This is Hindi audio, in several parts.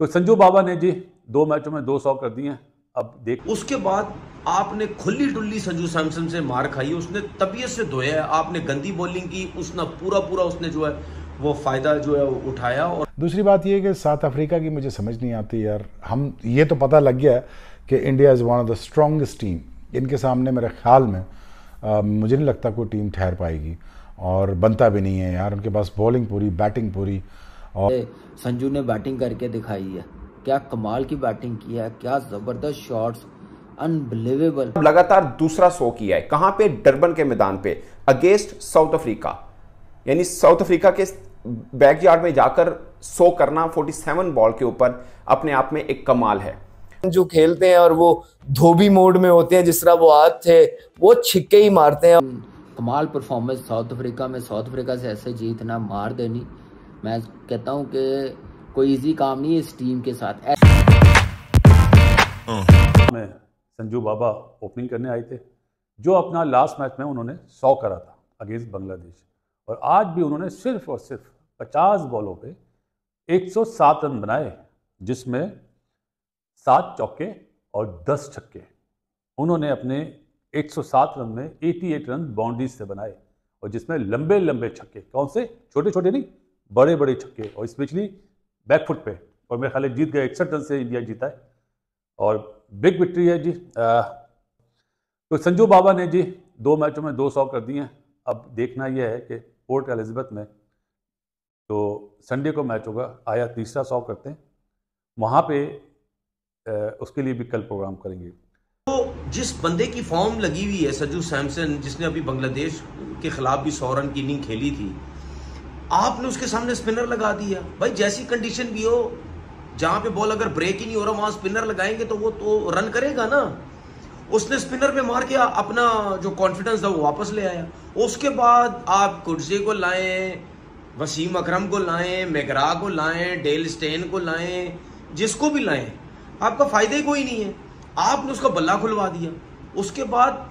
तो संजू बाबा ने जी 2 मैचों में 200 कर दिए हैं। अब देख, उसके बाद आपने खुली डुल्ली संजू सैमसन से मार खाई, उसने तबीयत से धोया, आपने गंदी बॉलिंग की, उसने पूरा उसने जो है वो फायदा जो है वो उठाया। और दूसरी बात ये कि साउथ अफ्रीका की मुझे समझ नहीं आती यार। हम ये तो पता लग गया कि India is one of the strongest team, इनके सामने मेरे ख्याल में मुझे नहीं लगता कोई टीम ठहर पाएगी और बनता भी नहीं है यार। उनके पास बॉलिंग पूरी, बैटिंग पूरी, और संजू ने बैटिंग करके दिखाई है, क्या कमाल की बैटिंग की है, क्या जबरदस्त शॉट्स, अनबिलीवेबल। लगातार दूसरा शो किया है, कहाँ पे? डर्बन के मैदान पे अगेंस्ट साउथ अफ्रीका, यानी साउथ अफ्रीका के बैकयार्ड में जाकर शो करना 47 बॉल के ऊपर अपने आप में एक कमाल है। जो खेलते हैं और वो धोबी मोड में होते हैं, जिस तरह वो आज थे, वो छिक्के ही मारते हैं। कमाल परफॉर्मेंस साउथ अफ्रीका में, साउथ अफ्रीका से ऐसे जीतना, मार देनी। मैं कहता हूं कि कोई इजी काम नहीं है इस टीम के साथ। मैं संजू बाबा ओपनिंग करने आए थे, जो अपना लास्ट मैच में उन्होंने 100 करा था अगेंस्ट बांग्लादेश, और आज भी उन्होंने सिर्फ और सिर्फ 50 बॉलों पे 107 रन बनाए, जिसमें 7 चौके और 10 छक्के। उन्होंने अपने 107 रन में 88 रन बाउंड्रीज से बनाए, और जिसमें लंबे लंबे छक्के, कौन से? छोटे छोटे नहीं, बड़े बड़े छक्के, और स्पेशली बैकफुट पे। और मेरे ख्याल जीत गए, 61 रन से इंडिया जीता है, और बिग विक्ट्री है जी। तो संजू बाबा ने जी 2 मैचों में 200 कर दिए हैं। अब देखना यह है कि पोर्ट एलिजाबेथ में तो संडे को मैच होगा, आया तीसरा 100 करते हैं वहाँ पे, उसके लिए भी कल प्रोग्राम करेंगे। तो जिस बंदे की फॉर्म लगी हुई है संजू सैमसन, जिसने अभी बांग्लादेश के खिलाफ भी 100 रन की इनिंग खेली थी, आपने उसके सामने स्पिनर लगा दिया। भाई जैसी कंडीशन भी हो, जहाँ पे बॉल अगर ब्रेक ही नहीं हो रहा, वहाँ स्पिनर लगाएंगे तो वो तो रन करेगा ना। उसने स्पिनर पे मार के अपना जो कॉन्फिडेंस था वो वापस ले आया। उसके बाद आप कुर्जे को लाएं, वसीम अकरम को लाएं, मेगरा को लाएं, डेल स्टेन को लाएं, जिसको भी लाएं, आपका फ़ायदा ही कोई नहीं है। आपने उसका बल्ला खुलवा दिया। उसके बाद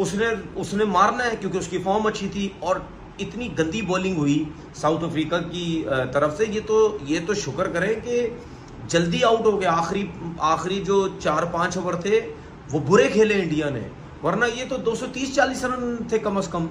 उसने मारना है, क्योंकि उसकी फॉर्म अच्छी थी, और इतनी गंदी बॉलिंग हुई साउथ अफ्रीका की तरफ से। ये तो शुक्र करें कि जल्दी आउट हो गया। आखिरी जो 4-5 ओवर थे वो बुरे खेले इंडिया ने, वरना ये तो 230-40 रन थे कम से कम।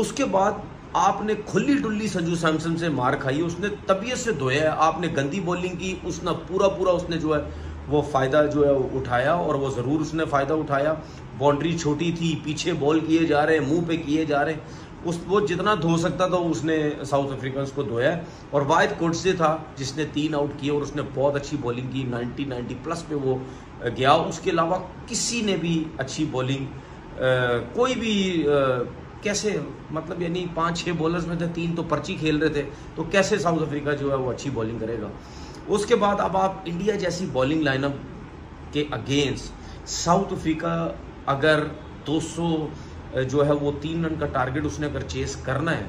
उसके बाद आपने खुली डुल्ली संजू सैमसन से मार खाई, उसने तबीयत से धोया, आपने गंदी बॉलिंग की, उसने पूरा उसने जो है वो फ़ायदा जो है वो उठाया, और वो ज़रूर उसने फ़ायदा उठाया। बाउंड्री छोटी थी, पीछे बॉल किए जा रहे, मुँह पे किए जा रहे, वो जितना धो सकता था उसने साउथ अफ्रीकन्स को धोया। और वायद कोट्से था जिसने 3 आउट किए, और उसने बहुत अच्छी बॉलिंग की, 90+ पे वो गया। उसके अलावा किसी ने भी अच्छी बॉलिंग कोई भी कैसे, मतलब यानी 5-6 बॉलर्स में थे, 3 तो पर्ची खेल रहे थे, तो कैसे साउथ अफ्रीका जो है वो अच्छी बॉलिंग करेगा। उसके बाद अब आप इंडिया जैसी बॉलिंग लाइनअप के अगेंस्ट साउथ अफ्रीका अगर 200 जो है वो 3 रन का टारगेट उसने अगर चेस करना है,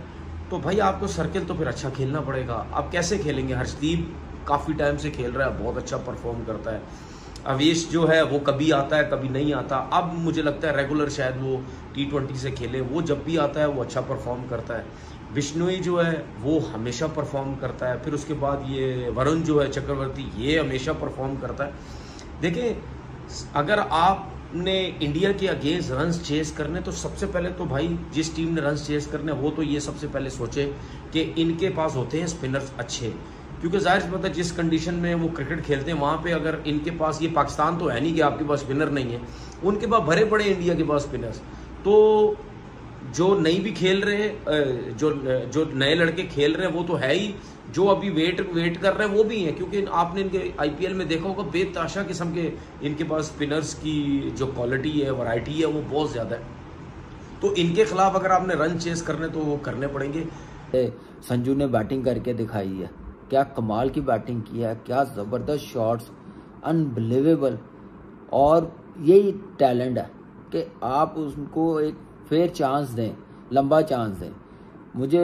तो भाई आपको सर्किल तो फिर अच्छा खेलना पड़ेगा। आप कैसे खेलेंगे? हर्षदीप काफ़ी टाइम से खेल रहा है, बहुत अच्छा परफॉर्म करता है। अवेश जो है वो कभी आता है कभी नहीं आता। अब मुझे लगता है रेगुलर शायद वो T20 से खेले, वो जब भी आता है वो अच्छा परफॉर्म करता है। बिश्नोई जो है वो हमेशा परफॉर्म करता है। फिर उसके बाद ये वरुण जो है चक्रवर्ती, ये हमेशा परफॉर्म करता है। देखें, अगर आप ने इंडिया के अगेंस्ट रन चेस करने, तो सबसे पहले तो भाई जिस टीम ने रन चेस करने हो, तो ये सबसे पहले सोचे कि इनके पास होते हैं स्पिनर्स अच्छे, क्योंकि जाहिर सी बात है जिस कंडीशन में वो क्रिकेट खेलते हैं वहाँ पे अगर इनके पास, ये पाकिस्तान तो है नहीं कि आपके पास स्पिनर नहीं है, उनके पास भरे पड़े इंडिया के पास स्पिनर्स। तो जो नहीं भी खेल रहे, जो नए लड़के खेल रहे हैं वो तो है ही, जो अभी वेट कर रहे हैं वो भी हैं, क्योंकि आपने इनके IPL में देखा होगा बेताशा किस्म के इनके पास स्पिनर्स की जो क्वालिटी है, वैरायटी है, वो बहुत ज़्यादा है। तो इनके खिलाफ अगर आपने रन चेस करने तो वो करने पड़ेंगे। संजू ने बैटिंग करके दिखाई है, क्या कमाल की बैटिंग की है, क्या ज़बरदस्त शॉट्स, अनबिलीवेबल। और यही टैलेंट है कि आप उनको एक फेयर चांस दें, लंबा चांस दें। मुझे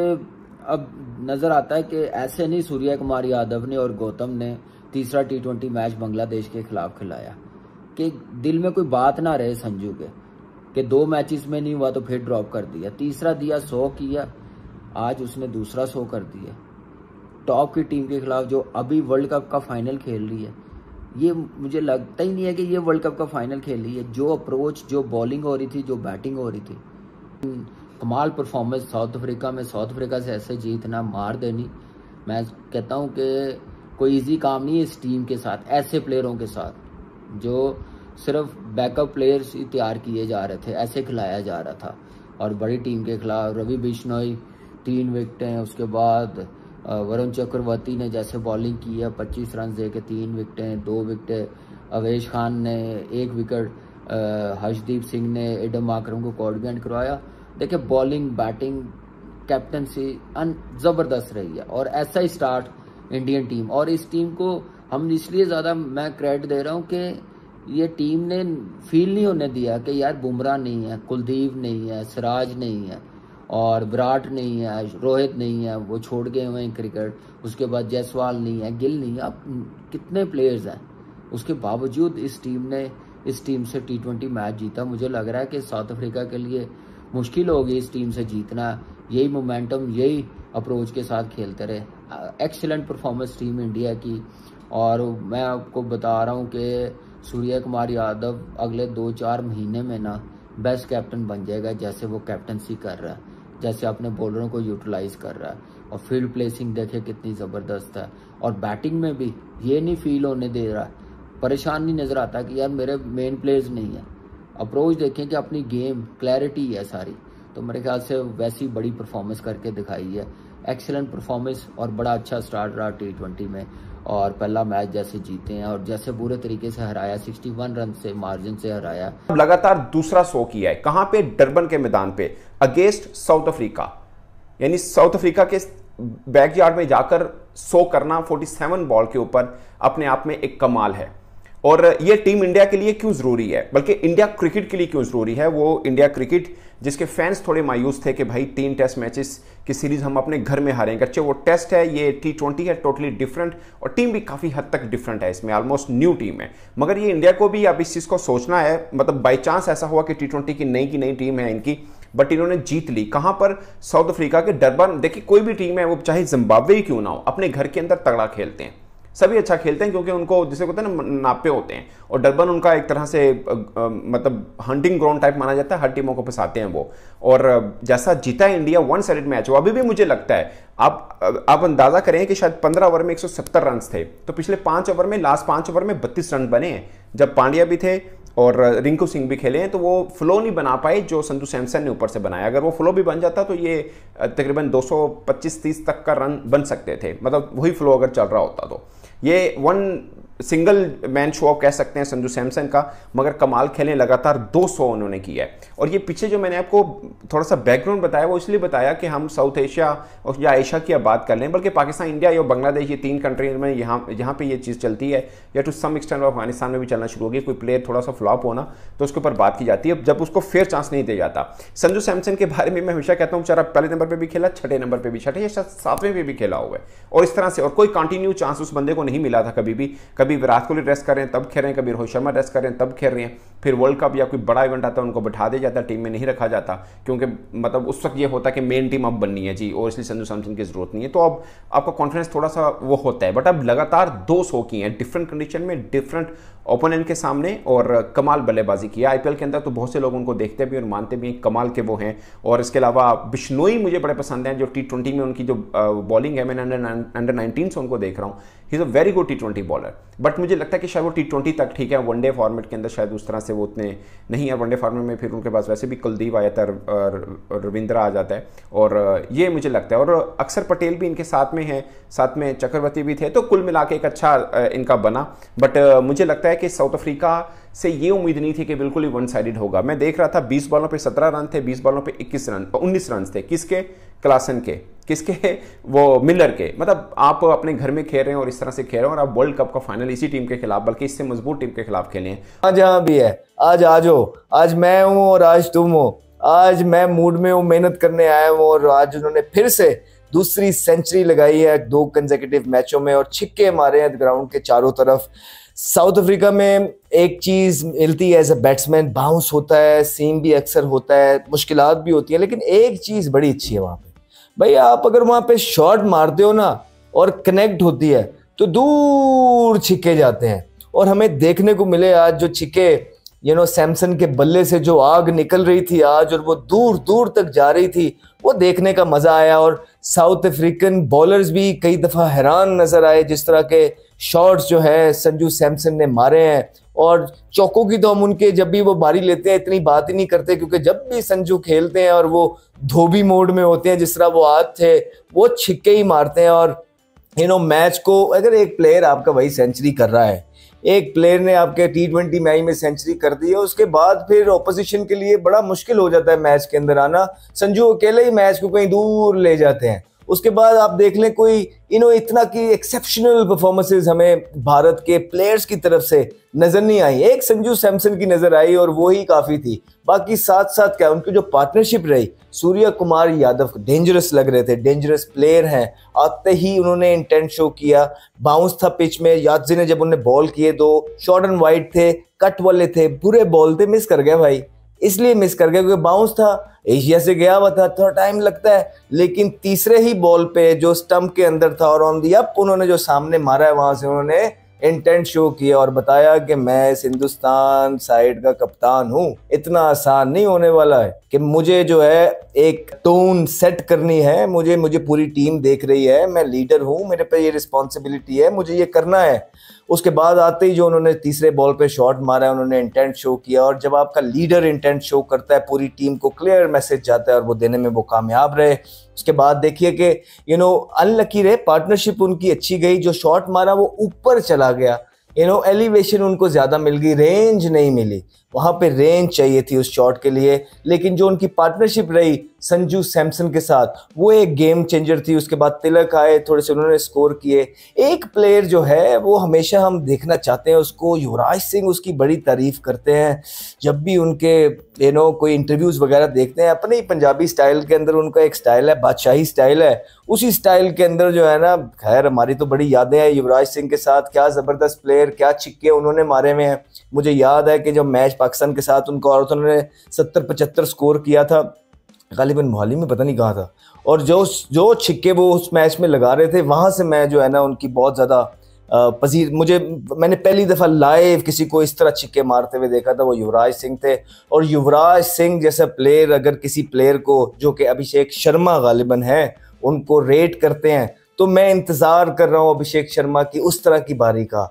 अब नज़र आता है कि ऐसे नहीं, सूर्य कुमार यादव ने और गौतम ने तीसरा T20 मैच बांग्लादेश के खिलाफ खिलाया कि दिल में कोई बात ना रहे संजू के, कि 2 मैचेस में नहीं हुआ तो फिर ड्रॉप कर दिया। तीसरा दिया 100 किया, आज उसने दूसरा 100 कर दिया। टॉप की टीम के खिलाफ जो अभी वर्ल्ड कप का फाइनल खेल रही है, ये मुझे लगता ही नहीं है कि ये वर्ल्ड कप का फाइनल खेल रही है। जो अप्रोच, जो बॉलिंग हो रही थी, जो बैटिंग हो रही थी, कमाल परफॉर्मेंस साउथ अफ्रीका में। साउथ अफ्रीका से ऐसे जीतना, मार देनी, मैं कहता हूँ कि कोई इजी काम नहीं है इस टीम के साथ, ऐसे प्लेयरों के साथ जो सिर्फ बैकअप प्लेयर्स ही तैयार किए जा रहे थे, ऐसे खिलाया जा रहा था। और बड़ी टीम के खिलाफ रवि बिश्नोई 3 विकटें, उसके बाद वरुण चक्रवर्ती ने जैसे बॉलिंग की है 25 रन दे के 3 विकटें, 2 विकटें, अवेश खान ने 1 विकेट, हर्षदीप सिंह ने एडम आक्रम को कॉर्ड बैंड करवाया। देखिए बॉलिंग बैटिंग कैप्टनसी ज़बरदस्त रही है और ऐसा ही स्टार्ट इंडियन टीम। और इस टीम को हम इसलिए ज़्यादा मैं क्रेडिट दे रहा हूँ कि ये टीम ने फील नहीं होने दिया कि यार बुमराह नहीं है, कुलदीप नहीं है, सिराज नहीं है और विराट नहीं है, रोहित नहीं है, वो छोड़ गए हुए हैं क्रिकेट, उसके बाद जायसवाल नहीं है, गिल नहीं है, अब कितने प्लेयर्स हैं। उसके बावजूद इस टीम ने इस टीम से T20 मैच जीता। मुझे लग रहा है कि साउथ अफ्रीका के लिए मुश्किल होगी इस टीम से जीतना, यही मोमेंटम, यही अप्रोच के साथ खेलते रहे। एक्सीलेंट परफॉर्मेंस टीम इंडिया की। और मैं आपको बता रहा हूँ कि सूर्य कुमार यादव अगले 2-4 महीने में ना बेस्ट कैप्टन बन जाएगा, जैसे वो कैप्टनसी कर रहा है, जैसे अपने बॉलरों को यूटिलाइज कर रहा है। और फील्ड प्लेसिंग देखे कितनी ज़बरदस्त है, और बैटिंग में भी ये नहीं फील होने दे रहा, परेशान नहीं नज़र आता कि यार मेरे मेन प्लेयर्स नहीं हैं। अप्रोच देखें कि अपनी गेम क्लैरिटी है सारी, तो मेरे ख्याल से वैसी बड़ी परफॉर्मेंस करके दिखाई है। एक्सीलेंट परफॉर्मेंस और बड़ा अच्छा स्टार्ट रहा T20 में। और पहला मैच जैसे जीते हैं और जैसे पूरे तरीके से हराया, 61 रन से मार्जिन से हराया। लगातार दूसरा शो किया है, कहाँ पे? डर्बन के मैदान पे अगेंस्ट साउथ अफ्रीका, यानी साउथ अफ्रीका के बैकयार्ड में जाकर शो करना 47 बॉल के ऊपर अपने आप में एक कमाल है। और ये टीम इंडिया के लिए क्यों ज़रूरी है, बल्कि इंडिया क्रिकेट के लिए क्यों ज़रूरी है? वो इंडिया क्रिकेट जिसके फैंस थोड़े मायूस थे कि भाई 3 टेस्ट मैचेस की सीरीज़ हम अपने घर में हारेंगे, अच्छे वो टेस्ट है, ये T20 है, टोटली डिफरेंट, और टीम भी काफ़ी हद तक डिफरेंट है, इसमें ऑलमोस्ट न्यू टीम है। मगर ये इंडिया को भी अब इस चीज़ को सोचना है, मतलब बाई चांस ऐसा हुआ कि T20 की नई टीम है इनकी, बट इन्होंने जीत ली। कहाँ पर? साउथ अफ्रीका के डरबन। देखिए कोई भी टीम है, वो चाहे जिम्बाब्वे ही क्यों ना हो, अपने घर के अंदर तगड़ा खेलते हैं, सभी अच्छा खेलते हैं, क्योंकि उनको जिसे कहते हैं ना नापे होते हैं, और डरबन उनका एक तरह से मतलब हंटिंग ग्राउंड टाइप माना जाता है, हर टीमों को फंसाते हैं वो। और जैसा जीता है इंडिया, 1 साइडेड मैच हुआ। अभी भी मुझे लगता है आप अंदाजा करें कि शायद 15 ओवर में 170 रन थे, तो पिछले 5 ओवर में, लास्ट 5 ओवर में 32 रन बने हैं, जब पांड्या भी थे और रिंकू सिंह भी खेले हैं, तो वो फ्लो नहीं बना पाए जो संजू सैमसन ने ऊपर से बनाया। अगर वो फ्लो भी बन जाता तो ये तकरीबन 225-30 तक का रन बन सकते थे, मतलब वही फ्लो अगर चल रहा होता तो। ये 1 सिंगल मैन शो कह सकते हैं संजू सैमसन का, मगर कमाल खेले, लगातार 2 शो उन्होंने किया है। और ये पीछे जो मैंने आपको थोड़ा सा बैकग्राउंड बताया, वो इसलिए बताया कि हम साउथ एशिया या एशिया की अब बात कर लें, बल्कि पाकिस्तान, इंडिया या बांग्लादेश, ये 3 कंट्रीज में यहाँ पे ये चीज़ चलती है, या टू सम एक्सटेंट अफगानिस्तान में भी चलना शुरू हो गया। कोई प्लेयर थोड़ा सा फ्लॉप होना तो उसके ऊपर बात की जाती है, जब उसको फेयर चांस नहीं दिया जाता। संजू सैमसन के बारे में मैं हमेशा कहता हूँ, बेचारा पहले नंबर पर भी खेला, छठे नंबर पर भी, छठे या सातवें पर भी खेला हुआ है, और इस तरह से। और कोई कंटिन्यू चांस उस बंदे को नहीं मिला था कभी भी। कभी विराट कोहली रेस्ट कर रहे हैं तब खेल रहे हैं, कभी रोहित शर्मा रेस्ट कर रहे हैं तब खेल रहे हैं, फिर वर्ल्ड कप या कोई बड़ा इवेंट आता है उनको बैठा दिया जाता है, टीम में नहीं रखा जाता, क्योंकि मतलब उस वक्त ये होता है कि मेन टीम अब बननी है जी, और इसलिए संजू सैमसन की जरूरत नहीं है। तो अब आपका कॉन्फिडेंस थोड़ा सा वो होता है। बट अब लगातार 2 शो की हैं, डिफरेंट कंडीशन में, डिफरेंट ओपोनेंट के सामने, और कमाल बल्लेबाजी की है। IPL के अंदर तो बहुत से लोग उनको देखते भी और मानते भी हैं, कमाल के वो हैं। और इसके अलावा बिश्नोई मुझे बड़े पसंद हैं, जो T20 में उनकी जो बॉलिंग है, मैंने अंडर 19 से उनको देख रहा हूँ, he is a very good T20 bowler. But मुझे लगता है कि शायद वो T20 तक ठीक है, वनडे फॉर्मेट के अंदर शायद उस तरह से वो उतने नहीं है। वनडे फॉर्मेट में फिर उनके पास वैसे भी कुलदीप आ जाता है, रविंद्रा आ जाता है, और ये मुझे लगता है, और अक्सर पटेल भी इनके साथ में है, साथ में चक्रवर्ती भी थे, तो कुल मिला के एक अच्छा इनका बना। बट मुझे लगता है कि साउथ अफ्रीका से ये उम्मीद नहीं थी कि बिल्कुल ही 1 साइडेड होगा। मैं देख रहा था 20 बॉलों पे 17 रन थे, 20 बॉलों पे 19 रन थे। किसके? क्लासन के। किसके? वो मिलर के। मतलब आप अपने घर में खेल रहे हैं और इस तरह से खेल रहे हैं, और आप वर्ल्ड कप का फाइनल इसी टीम के खिलाफ, बल्कि इससे मजबूत टीम के खिलाफ खेले हैं। आज यहाँ भी है, आज आज हो, आज मैं हूँ और आज तुम हो, आज मैं मूड में हूँ, मेहनत करने आया हूँ, और आज उन्होंने फिर से दूसरी सेंचुरी लगाई है 2 कंसेक्यूटिव मैचों में, और छिक्के मारे हैं ग्राउंड के चारों तरफ। साउथ अफ्रीका में एक चीज़ मिलती है, एज अ बैट्समैन बाउंस होता है, सीम भी अक्सर होता है, मुश्किलात भी होती हैं, लेकिन एक चीज़ बड़ी अच्छी है वहाँ पे भाई, आप अगर वहाँ पे शॉट मारते हो ना, और कनेक्ट होती है तो दूर छिक्के जाते हैं। और हमें देखने को मिले आज जो छिक्के, यू नो, सैमसन के बल्ले से जो आग निकल रही थी आज और वो दूर दूर तक जा रही थी, वो देखने का मज़ा आया। और साउथ अफ्रीकन बॉलर्स भी कई दफ़ा हैरान नज़र आए, जिस तरह के शॉट्स जो है संजू सैमसन ने मारे हैं। और चौकों की तो हम उनके जब भी वो बारी लेते हैं इतनी बात ही नहीं करते, क्योंकि जब भी संजू खेलते हैं और वो धोबी मोड में होते हैं, जिस तरह वो आज थे, वो छिक्के ही मारते हैं। और यू नो, मैच को अगर एक प्लेयर आपका वही सेंचुरी कर रहा है, एक प्लेयर ने आपके T20 मैच में सेंचुरी कर दी है, उसके बाद फिर ऑपोजिशन के लिए बड़ा मुश्किल हो जाता है मैच के अंदर आना। संजू अकेले ही मैच को कहीं दूर ले जाते हैं। उसके बाद आप देख लें कोई इतना की एक्सेप्शनल परफॉर्मेंसेस हमें भारत के प्लेयर्स की तरफ से नज़र नहीं आई। एक संजू सैमसन की नज़र आई और वो ही काफ़ी थी। बाकी साथ साथ क्या उनकी जो पार्टनरशिप रही, सूर्या कुमार यादव डेंजरस लग रहे थे, डेंजरस प्लेयर हैं। आते ही उन्होंने इंटेंट शो किया, बाउंस था पिच में, यादजी ने जब उन्हें बॉल किए दो, शॉर्ट एंड वाइड थे, कट वाले थे, बुरे बॉल थे, मिस कर गए भाई, इसलिए मिस कर गया क्योंकि बाउंस था, एशिया से गया हुआ था, थोड़ा टाइम लगता है। लेकिन तीसरे ही बॉल पे जो स्टंप के अंदर था और ऑन दी अप उन्होंने जो सामने मारा है, वहाँ से उन्होंने इंटेंट शो किया और बताया कि मैं इस हिंदुस्तान साइड का कप्तान हूँ, इतना आसान नहीं होने वाला है कि मुझे जो है एक टोन सेट करनी है, मुझे पूरी टीम देख रही है, मैं लीडर हूँ, मेरे पे ये रिस्पॉन्सिबिलिटी है, मुझे ये करना है। उसके बाद आते ही जो उन्होंने तीसरे बॉल पे शॉट मारा है, उन्होंने इंटेंट शो किया। और जब आपका लीडर इंटेंट शो करता है, पूरी टीम को क्लियर मैसेज जाता है और वो देने में वो कामयाब रहे। उसके बाद देखिए कि यू नो अनलकी रहे, पार्टनरशिप उनकी अच्छी गई, जो शॉट मारा वो ऊपर चला गया, यू नो एलिवेशन उनको ज़्यादा मिल गई, रेंज नहीं मिली, वहाँ पे रेंज चाहिए थी उस शॉट के लिए। लेकिन जो उनकी पार्टनरशिप रही संजू सैमसन के साथ, वो एक गेम चेंजर थी। उसके बाद तिलक आए, थोड़े से उन्होंने स्कोर किए। एक प्लेयर जो है वो हमेशा हम देखना चाहते हैं उसको, युवराज सिंह उसकी बड़ी तारीफ करते हैं जब भी उनके यू नो कोई इंटरव्यूज़ वगैरह देखते हैं। अपने ही पंजाबी स्टाइल के अंदर उनका एक स्टाइल है, बादशाही स्टाइल है, उसी स्टाइल के अंदर जो है ना, खैर हमारी तो बड़ी यादें हैं युवराज सिंह के साथ। क्या ज़बरदस्त प्लेयर, क्या छिक्के उन्होंने मारे हुए हैं। मुझे याद है कि जब मैच पाकिस्तान के साथ उनका और उन्होंने 70-75 स्कोर किया था, गालिबन मोहाली में, पता नहीं कहाँ था। और जो छिक्के वो उस मैच में लगा रहे थे, वहाँ से मैं जो है ना उनकी बहुत ज़्यादा मैंने पहली दफ़ा लाइव किसी को इस तरह छिक्के मारते हुए देखा था, वो युवराज सिंह थे। और युवराज सिंह जैसा प्लेयर अगर किसी प्लेयर को, जो कि अभिषेक शर्मा गालिबन है, उनको रेट करते हैं, तो मैं इंतज़ार कर रहा हूँ अभिषेक शर्मा की उस तरह की बारी का।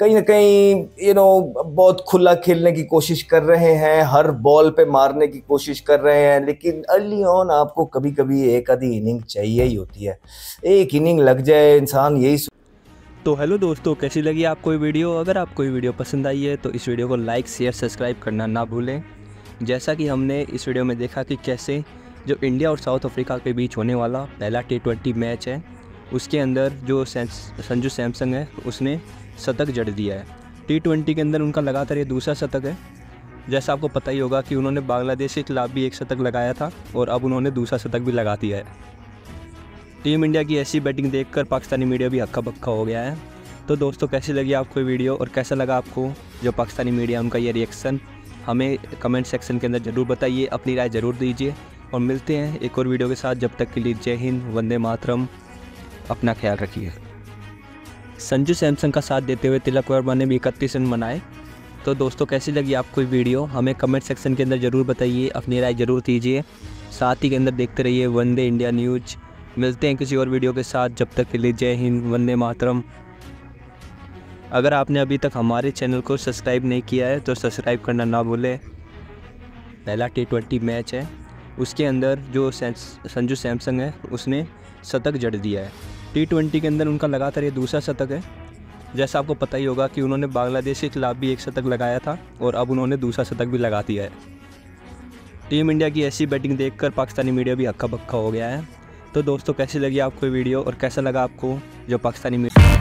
कहीं ना कहीं यू नो बहुत खुला खेलने की कोशिश कर रहे हैं, हर बॉल पे मारने की कोशिश कर रहे हैं, लेकिन अर्ली ऑन आपको कभी कभी एक आधी इनिंग चाहिए ही होती है, एक इनिंग लग जाए इंसान यही। तो हेलो दोस्तों, कैसी लगी आपको ये वीडियो? अगर आपको ये वीडियो पसंद आई है तो इस वीडियो को लाइक, शेयर, सब्सक्राइब करना ना भूलें। जैसा कि हमने इस वीडियो में देखा कि कैसे जो इंडिया और साउथ अफ्रीका के बीच होने वाला पहला T20 मैच है, उसके अंदर जो संजू सैमसन है उसने शतक जड़ दिया है। T20 के अंदर उनका लगातार ये दूसरा शतक है। जैसा आपको पता ही होगा कि उन्होंने बांग्लादेश के खिलाफ भी एक शतक लगाया था और अब उन्होंने दूसरा शतक भी लगा दिया है। टीम इंडिया की ऐसी बैटिंग देखकर पाकिस्तानी मीडिया भी हक्का बक्का हो गया है। तो दोस्तों, कैसी लगी आपको ये वीडियो और कैसा लगा आपको जो पाकिस्तानी मीडिया उनका ये रिएक्शन, हमें कमेंट सेक्शन के अंदर ज़रूर बताइए, अपनी राय ज़रूर दीजिए। और मिलते हैं एक और वीडियो के साथ, जब तक के लिए जय हिंद, वंदे मातरम, अपना ख्याल रखिए। संजू सैमसन का साथ देते हुए तिलक वर्मा ने भी 31 रन बनाए। तो दोस्तों, कैसी लगी आपको ये वीडियो? हमें कमेंट सेक्शन के अंदर ज़रूर बताइए, अपनी राय ज़रूर दीजिए। साथ ही के अंदर देखते रहिए वनडे इंडिया न्यूज। मिलते हैं किसी और वीडियो के साथ, जब तक के लिए जय हिंद, वंदे मातरम। अगर आपने अभी तक हमारे चैनल को सब्सक्राइब नहीं किया है तो सब्सक्राइब करना ना भूलें। पहला T20 मैच है, उसके अंदर जो संजू सैमसन है उसने शतक जड़ दिया है। T20 के अंदर उनका लगातार ये दूसरा शतक है। जैसा आपको पता ही होगा कि उन्होंने बांग्लादेश के खिलाफ भी एक शतक लगाया था और अब उन्होंने दूसरा शतक भी लगा दिया है। टीम इंडिया की ऐसी बैटिंग देखकर पाकिस्तानी मीडिया भी हक्का बक्का हो गया है। तो दोस्तों, कैसी लगी आपको ये वीडियो और कैसा लगा आपको जो पाकिस्तानी मीडिया